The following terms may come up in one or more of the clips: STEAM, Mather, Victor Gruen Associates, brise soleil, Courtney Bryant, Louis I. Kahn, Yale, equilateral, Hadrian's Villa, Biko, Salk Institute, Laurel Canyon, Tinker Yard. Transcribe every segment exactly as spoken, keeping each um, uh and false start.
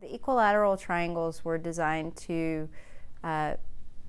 The equilateral triangles were designed to uh,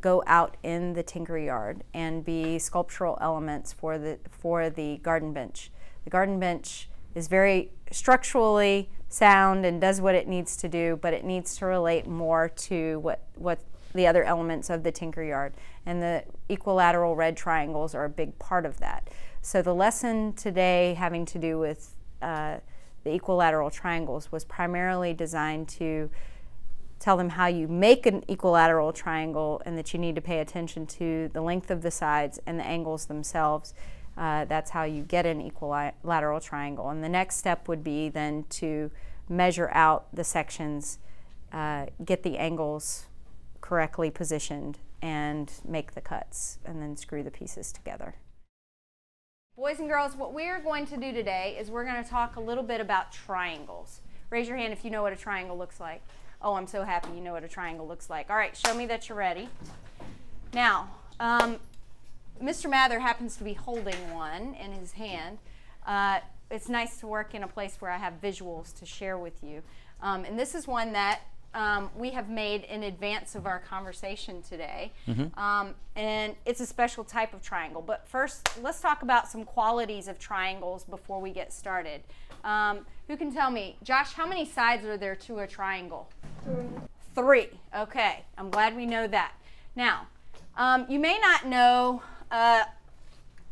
go out in the Tinker Yard and be sculptural elements for the, for the garden bench. The garden bench is very structurally sound and does what it needs to do, but it needs to relate more to what, what the other elements of the Tinker Yard. And the equilateral red triangles are a big part of that. So the lesson today having to do with uh, the equilateral triangles was primarily designed to tell them how you make an equilateral triangle and that you need to pay attention to the length of the sides and the angles themselves. Uh, that's how you get an equilateral triangle. And the next step would be then to measure out the sections, uh, get the angles correctly positioned, and make the cuts, and then screw the pieces together. Boys and girls, what we're going to do today is we're going to talk a little bit about triangles. Raise your hand if you know what a triangle looks like. Oh, I'm so happy you know what a triangle looks like. All right, show me that you're ready. Now, um, Mister Mather happens to be holding one in his hand. Uh, it's nice to work in a place where I have visuals to share with you. Um, and this is one that um, we have made in advance of our conversation today. Mm-hmm. um, and it's a special type of triangle. But first, let's talk about some qualities of triangles before we get started. Um, who can tell me, Josh, how many sides are there to a triangle? Three. Three. Okay, I'm glad we know that. Now, um, you may not know, uh,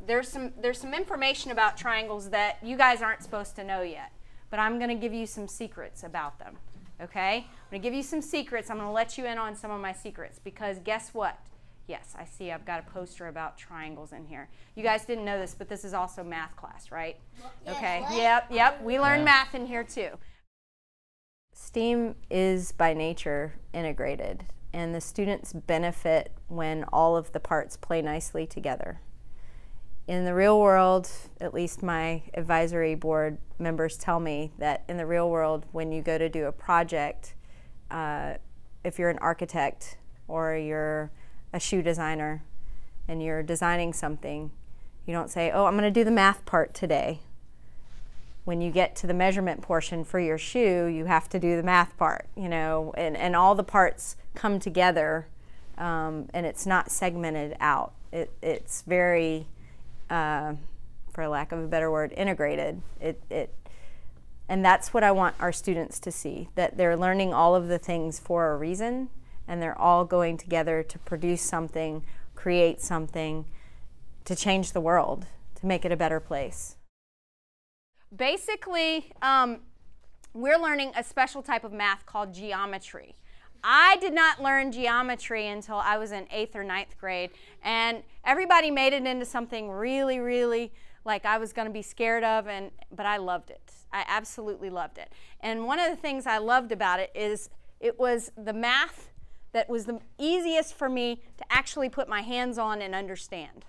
there's some, there's some information about triangles that you guys aren't supposed to know yet, but I'm going to give you some secrets about them. Okay, I'm going to give you some secrets. I'm going to let you in on some of my secrets, because guess what? Yes, I see I've got a poster about triangles in here. You guys didn't know this, but this is also math class, right? Yes, okay, right? yep, yep, we learn yeah. math in here too. STEAM is by nature integrated, and the students benefit when all of the parts play nicely together. In the real world, at least my advisory board members tell me that in the real world, when you go to do a project, uh, if you're an architect or you're a shoe designer and you're designing something, you don't say, oh, I'm going to do the math part today. When you get to the measurement portion for your shoe, you have to do the math part, you know, and, and all the parts come together, um, and it's not segmented out. It, it's very, uh, for lack of a better word, integrated. It, it, and that's what I want our students to see, that they're learning all of the things for a reason, and they're all going together to produce something, create something, to change the world, to make it a better place. Basically, um, we're learning a special type of math called geometry. I did not learn geometry until I was in eighth or ninth grade, and everybody made it into something really, really like I was going to be scared of, and but I loved it. I absolutely loved it. And one of the things I loved about it is it was the math that was the easiest for me to actually put my hands on and understand.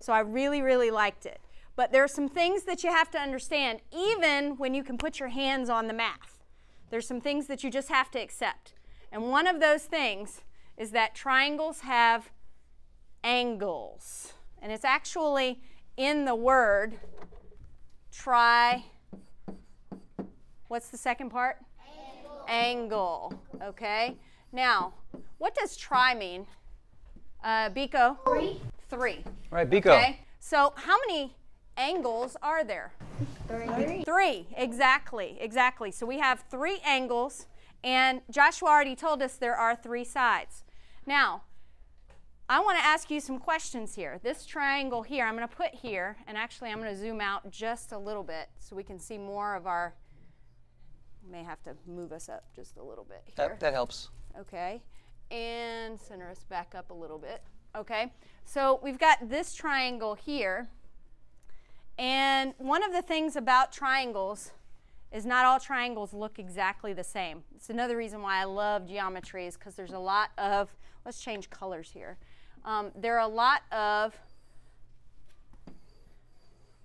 So I really, really liked it. But there are some things that you have to understand even when you can put your hands on the math. There's some things that you just have to accept. And one of those things is that triangles have angles. And it's actually in the word tri, what's the second part? Angle. Angle, okay? Now, what does tri mean? Uh, Biko? Three. Three. All right, Biko. Okay. So how many angles are there? Three. Three, exactly, exactly. So we have three angles, and Joshua already told us there are three sides. Now, I want to ask you some questions here. This triangle here, I'm going to put here, and actually I'm going to zoom out just a little bit so we can see more of our, may have to move us up just a little bit here. That, that helps. Okay, and center us back up a little bit. Okay, so we've got this triangle here, and one of the things about triangles is not all triangles look exactly the same. It's another reason why I love geometry, is because there's a lot of, let's change colors here. Um, there are a lot of,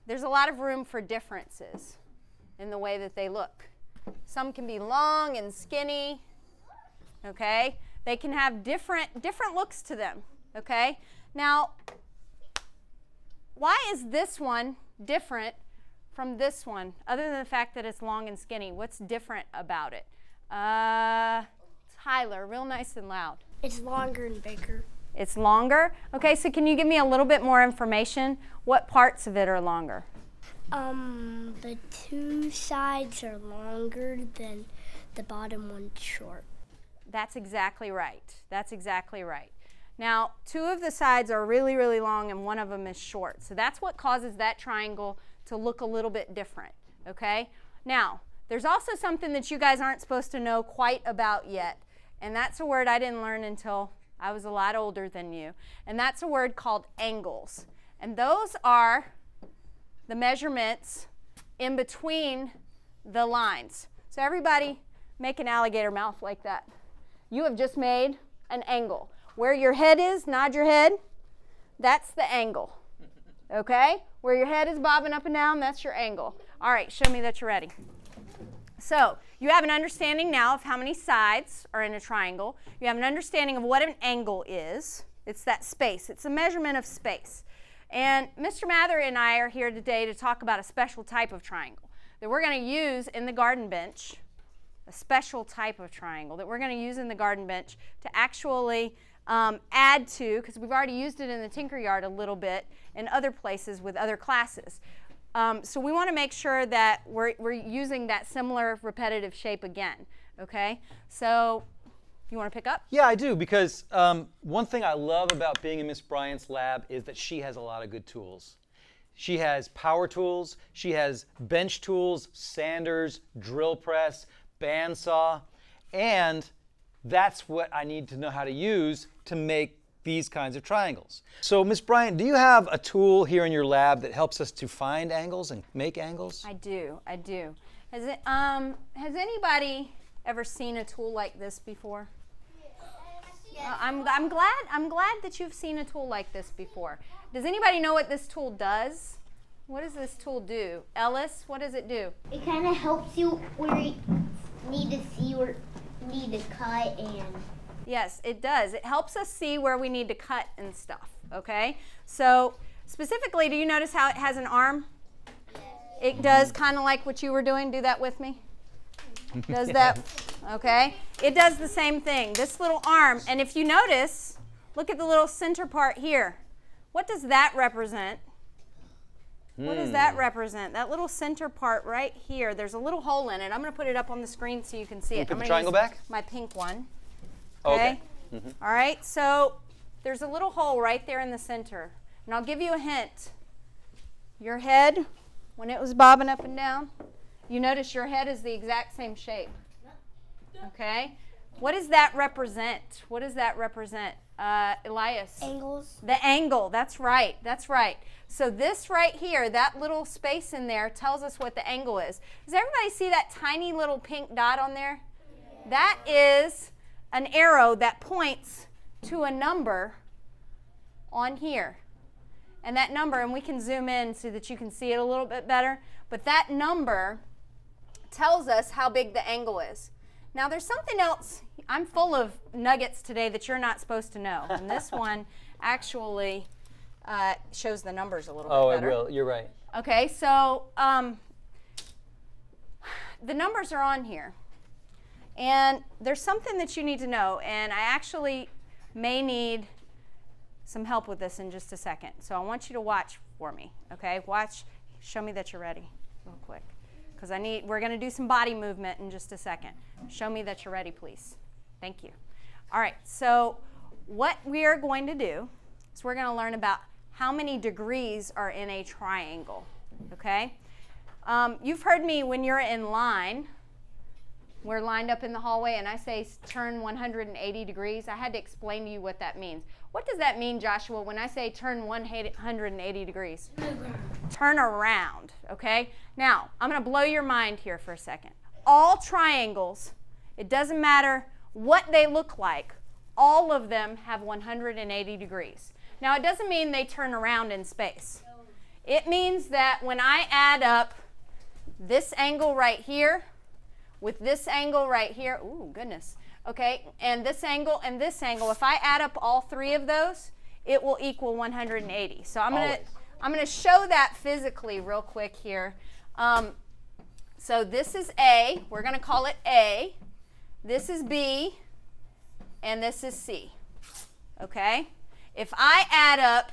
there's a lot of room for differences in the way that they look. Some can be long and skinny. Okay, they can have different different looks to them. Okay, now why is this one different from this one, other than the fact that it's long and skinny? What's different about it? Uh, Tyler, real nice and loud. It's longer and bigger. It's longer? Okay, so can you give me a little bit more information? What parts of it are longer? Um, the two sides are longer than the bottom one's short. That's exactly right. That's exactly right. Now, two of the sides are really, really long and one of them is short. So that's what causes that triangle to look a little bit different, okay? Now, there's also something that you guys aren't supposed to know quite about yet, and that's a word I didn't learn until I was a lot older than you, and that's a word called angles. And those are the measurements in between the lines. So everybody make an alligator mouth like that. You have just made an angle. Where your head is, nod your head, that's the angle, okay? Where your head is bobbing up and down, that's your angle. All right, show me that you're ready. So you have an understanding now of how many sides are in a triangle. You have an understanding of what an angle is. It's that space. It's a measurement of space. And Mister Mather and I are here today to talk about a special type of triangle that we're going to use in the garden bench, a special type of triangle that we're going to use in the garden bench to actually um, add to, because we've already used it in the Tinker Yard a little bit in other places with other classes. Um, so we want to make sure that we're, we're using that similar repetitive shape again, okay? So you want to pick up? Yeah, I do, because um, one thing I love about being in Miss Bryant's lab is that she has a lot of good tools. She has power tools, she has bench tools, sanders, drill press, bandsaw, and that's what I need to know how to use to make these kinds of triangles. So Miss Bryant, do you have a tool here in your lab that helps us to find angles and make angles? I do, I do. Has, it, um, has anybody ever seen a tool like this before? Yeah. Uh, I'm, I'm, glad, I'm glad that you've seen a tool like this before. Does anybody know what this tool does? What does this tool do? Ellis, what does it do? It kind of helps you where you need to see or need to cut and... Yes, it does. It helps us see where we need to cut and stuff, okay? So specifically, do you notice how it has an arm? It does kind of like what you were doing. Do that with me. Does that, okay? It does the same thing, this little arm. And if you notice, look at the little center part here. What does that represent? Mm. What does that represent? That little center part right here, there's a little hole in it. I'm going to put it up on the screen so you can see it. Put the triangle back? My pink one. Okay. Mm-hmm. All right. So there's a little hole right there in the center. And I'll give you a hint. Your head, when it was bobbing up and down, you notice your head is the exact same shape. Okay. What does that represent? What does that represent, uh, Elias? Angles. The angle. That's right. That's right. So this right here, that little space in there, tells us what the angle is. Does everybody see that tiny little pink dot on there? Yeah. That is an arrow that points to a number on here. And that number, and we can zoom in so that you can see it a little bit better, but that number tells us how big the angle is. Now there's something else. I'm full of nuggets today that you're not supposed to know. And this one actually uh, shows the numbers a little oh, bit better. Oh, it will. You're right. Okay, so um, the numbers are on here. And there's something that you need to know, and I actually may need some help with this in just a second. So I want you to watch for me, okay? Watch, show me that you're ready real quick, because I need, we're gonna do some body movement in just a second. Show me that you're ready, please. Thank you. All right, so what we are going to do is we're gonna learn about how many degrees are in a triangle, okay? Um, you've heard me when you're in line, we're lined up in the hallway and I say turn one hundred eighty degrees. I had to explain to you what that means. What does that mean, Joshua, when I say turn one hundred eighty degrees? Turn around, okay? Now, I'm gonna blow your mind here for a second. All triangles, it doesn't matter what they look like, all of them have one hundred eighty degrees. Now, it doesn't mean they turn around in space. It means that when I add up this angle right here, with this angle right here, ooh, goodness, okay, and this angle and this angle, if I add up all three of those, it will equal one hundred eighty. So I'm gonna, I'm gonna show that physically real quick here. Um, so this is A, we're gonna call it A, This is B and this is C. Okay? If I add up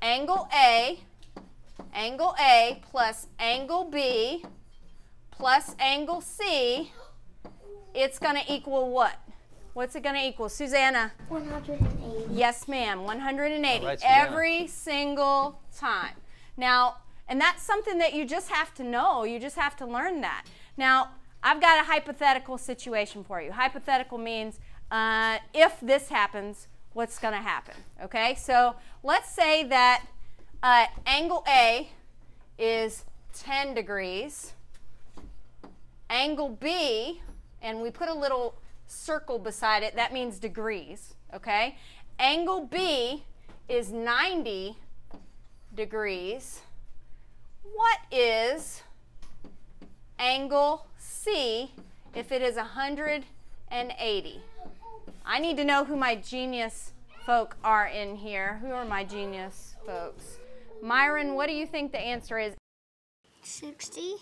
angle A, angle A plus angle B plus angle C, it's going to equal what? What's it going to equal, Susanna? one hundred eighty. Yes, ma'am, one hundred eighty. Right, every single time. Now, and that's something that you just have to know. You just have to learn that. Now, I've got a hypothetical situation for you. Hypothetical means uh, if this happens, what's going to happen, okay? So let's say that uh, angle A is ten degrees. Angle B, and we put a little circle beside it, that means degrees, okay? Angle B is ninety degrees. What is angle C if it is one hundred eighty? I need to know who my genius folk are in here. Who are my genius folks? Myron, what do you think the answer is? sixty.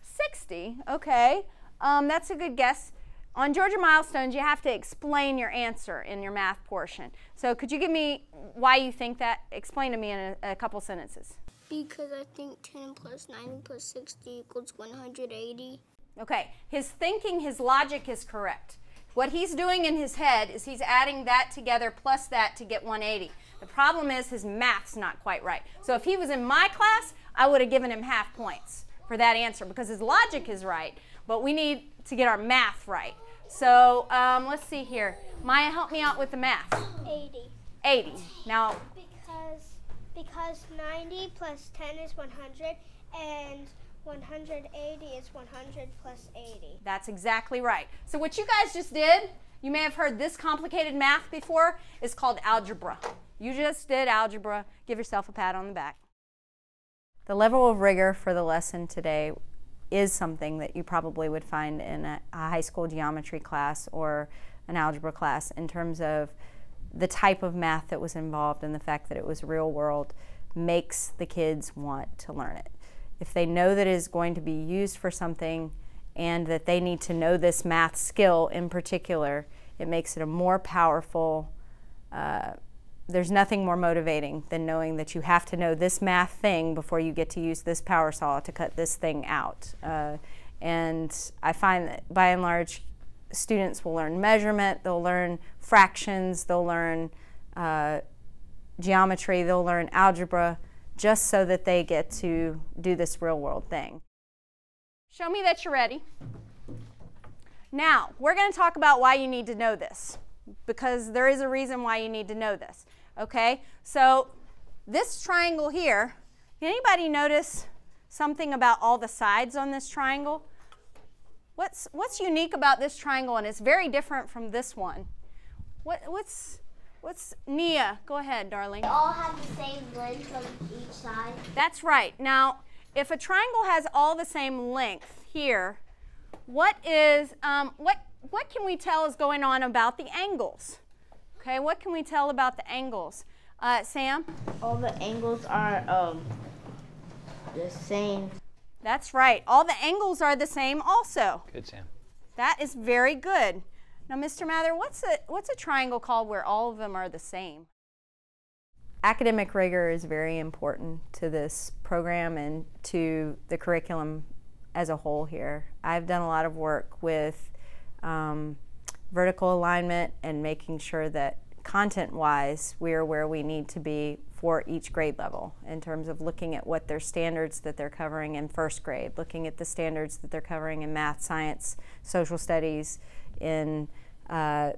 sixty, okay. Um, that's a good guess. On Georgia Milestones, you have to explain your answer in your math portion. So could you give me why you think that? Explain to me in a, a couple sentences. Because I think ten plus ninety plus sixty equals one hundred eighty. Okay, his thinking, his logic is correct. What he's doing in his head is he's adding that together plus that to get one hundred eighty. The problem is his math's not quite right. So if he was in my class, I would have given him half points for that answer because his logic is right, but we need to get our math right. So um, let's see here. Maya, help me out with the math. eighty. eighty. Now, because because ninety plus ten is one hundred, and one hundred eighty is one hundred plus eighty. That's exactly right. So what you guys just did, you may have heard this complicated math before, is called algebra. You just did algebra. Give yourself a pat on the back. The level of rigor for the lesson today is something that you probably would find in a, a high school geometry class or an algebra class in terms of the type of math that was involved, and the fact that it was real world makes the kids want to learn it. If they know that it is going to be used for something and that they need to know this math skill in particular, it makes it a more powerful, uh, there's nothing more motivating than knowing that you have to know this math thing before you get to use this power saw to cut this thing out. Uh, and I find that by and large, students will learn measurement, they'll learn fractions, they'll learn uh, geometry, they'll learn algebra, just so that they get to do this real world thing. Show me that you're ready. Now, we're going to talk about why you need to know this, because there is a reason why you need to know this, okay? So this triangle here, did anybody notice something about all the sides on this triangle? What's, what's unique about this triangle, and it's very different from this one? What, what's, what's, Nia, go ahead, darling. They all have the same length on each side. That's right. Now, if a triangle has all the same length here, what is, um, what, what can we tell is going on about the angles? Okay, what can we tell about the angles? Uh, Sam? All the angles are um, the same. That's right. All the angles are the same also. Good, Sam. That is very good. Now, Mister Mather, what's a, what's a triangle called where all of them are the same? Academic rigor is very important to this program and to the curriculum as a whole here. I've done a lot of work with um, vertical alignment and making sure that content-wise, we are where we need to be for each grade level in terms of looking at what their standards that they're covering in first grade, looking at the standards that they're covering in math, science, social studies, in uh,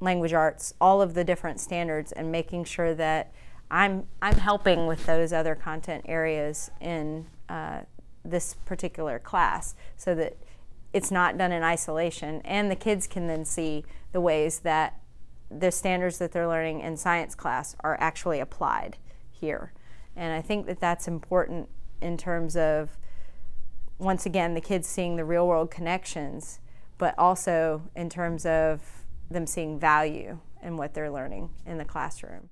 language arts, all of the different standards, and making sure that I'm, I'm helping with those other content areas in uh, this particular class so that it's not done in isolation, and the kids can then see the ways that the standards that they're learning in science class are actually applied here. And I think that that's important in terms of, once again, the kids seeing the real world connections, but also in terms of them seeing value in what they're learning in the classroom.